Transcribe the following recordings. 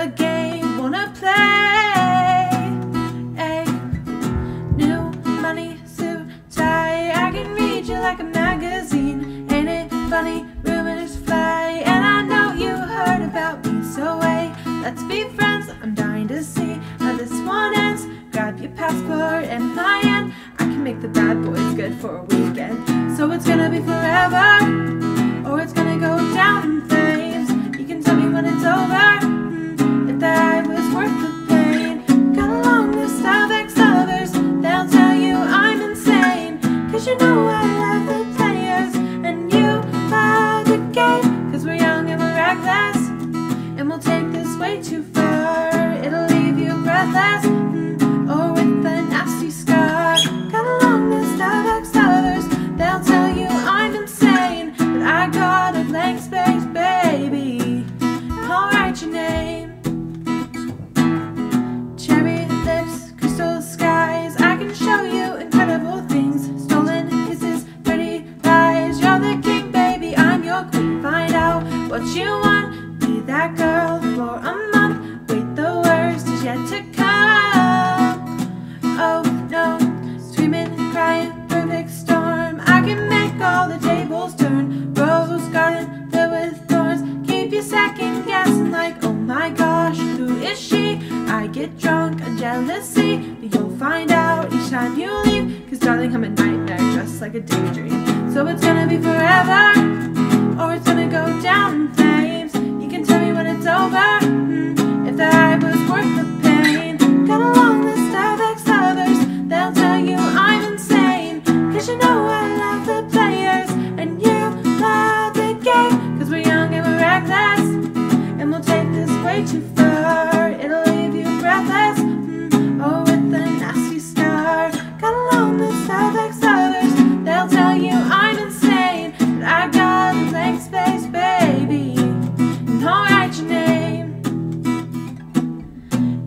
a game, wanna play? Ay, new money suit tie, I can read you like a magazine. Ain't it funny? Rumors fly, and I know you heard about me, so ay, let's be friends. I'm dying to see how this one ends. Grab your passport and my hand. I can make the bad boys good for a weekend. So it's gonna be forever, or it's gonna go down in flames. You can tell me when it's over, if that was worth the pain. Got along with Starbucks lovers, they'll tell you I'm insane. Cause you know I love the players, and you love the game. Cause we're young and we're reckless, and we'll take this way too far. It'll leave you breathless, or with a nasty scar. Got along with Starbucks lovers, they'll tell you I'm insane. But I got a blank space, baby, I'll write your name. Cherry lips, crystal skies, I can show you incredible things. Stolen kisses, pretty lies, you're the king, baby, I'm your queen. Find out what you want, be that girl for a month. Wait, the worst is yet to come. Oh no, screaming, crying, perfect storm, I can make all the tables turn. Rose garden filled with thorns, keep you second guessing like, oh my gosh, who is she? I get drunk on jealousy, but you'll find out each time you leave. Cause darling, I'm a nightmare just like a daydream. So it's gonna be forever, or it's gonna go down in flames. You can tell me when it's over, if that was worth the pain. Got along with Starbucks lovers, they'll tell you I'm insane. Cause you know I love the players, and you love the game. Cause we're young and we're reckless, and we'll take this way too far. It'll leave you breathless, oh, with a nasty scar. Got along with Starbucks lovers, they'll tell you I'm insane. But I got a blank space, baby, and I'll write your name.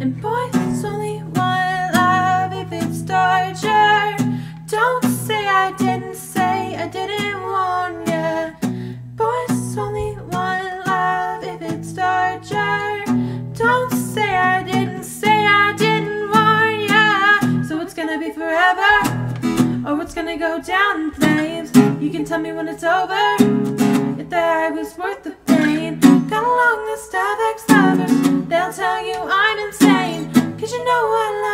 And boy, it's only one love if it's torture. Don't say I didn't say, I didn't warn ya. Boy, it's only one love if it's torture. Don't say I didn't say, I didn't warn ya. So it's gonna be forever, or it's gonna go down in flames. You can tell me when it's over, if that was worth the pain. Got along with Starbucks lovers, they'll tell you I'm insane. Cause you know I love